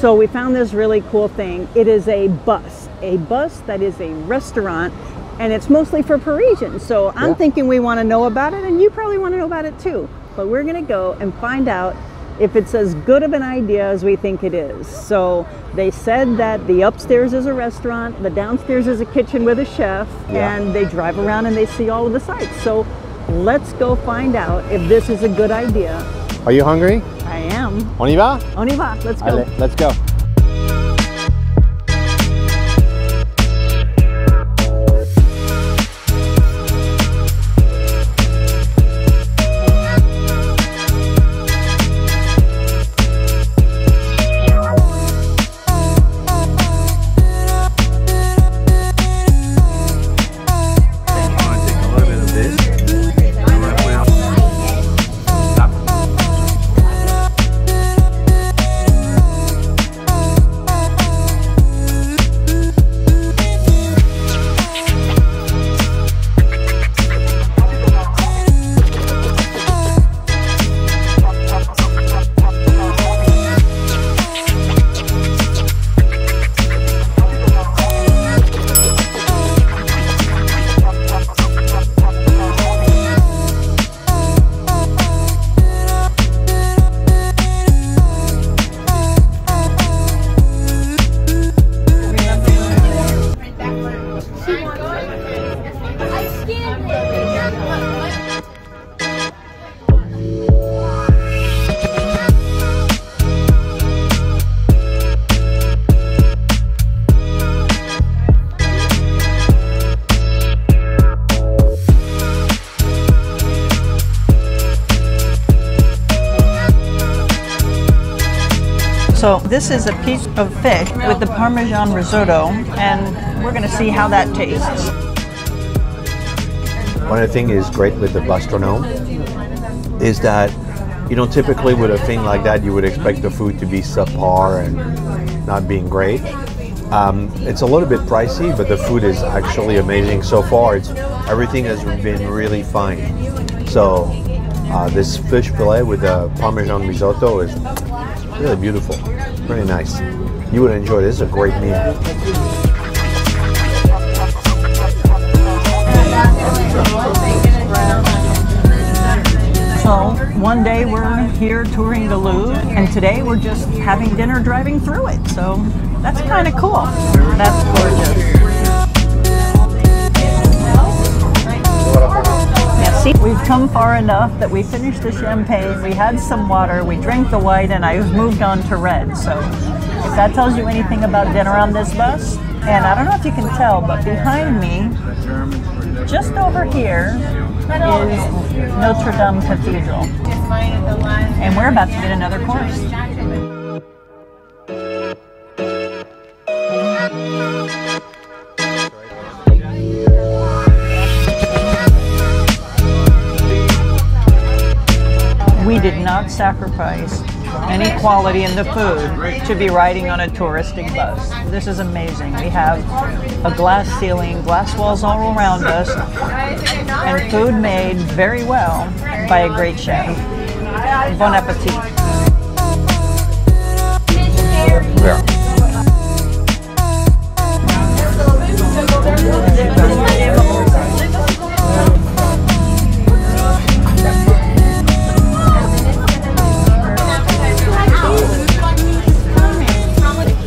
So we found this really cool thing. It is a bus that is a restaurant, and it's mostly for Parisians. So I'm thinking we want to know about it, and you probably want to know about it too. But we're going to go and find out if it's as good of an idea as we think it is. So they said that the upstairs is a restaurant, the downstairs is a kitchen with a chef, and they drive around and they see all of the sights. So let's go find out if this is a good idea. Are you hungry? I am. On y va? On y va, let's go. Allez, let's go. So this is a piece of fish with the Parmesan risotto, and we're going to see how that tastes. One of the things is great with the Bustronome is that, you know, typically with a thing like that, you would expect the food to be subpar and not being great. It's a little bit pricey, but the food is actually amazing so far. Everything has been really fine. So this fish fillet with the Parmesan risotto is really beautiful, really nice. You would enjoy this. It's a great meal. So one day we're here touring the Louvre, and today we're just having dinner driving through it. So that's kind of cool. That's gorgeous. We've come far enough that we finished the champagne, we had some water, we drank the white, and I've moved on to red. So if that tells you anything about dinner on this bus, and I don't know if you can tell, but behind me, just over here, is Notre Dame Cathedral. And we're about to get another course. Did not sacrifice any quality in the food to be riding on a touristic bus. This is amazing. We have a glass ceiling, glass walls all around us, and food made very well by a great chef. Bon appetit. Yeah.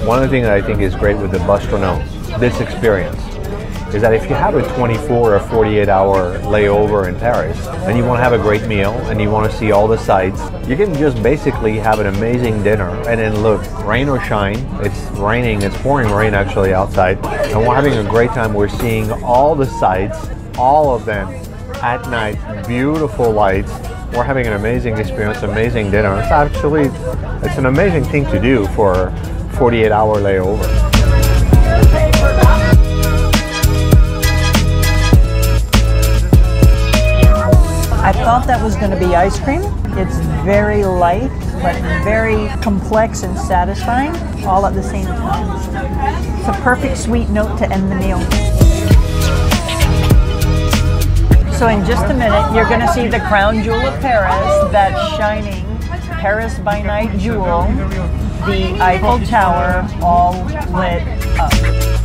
One of the things that I think is great with the Bustronome, this experience, is that if you have a 24 or 48 hour layover in Paris and you want to have a great meal and you want to see all the sights, you can just basically have an amazing dinner and then look, rain or shine, it's raining, it's pouring rain actually outside, and we're having a great time. We're seeing all the sights, all of them at night, beautiful lights. We're having an amazing experience, amazing dinner. It's actually, it's an amazing thing to do for 48-hour layover. I thought that was going to be ice cream. It's very light, but very complex and satisfying, all at the same time. It's a perfect sweet note to end the meal. So in just a minute, you're going to see the crown jewel of Paris, that shining Paris by night jewel. the Eiffel Tower all lit up.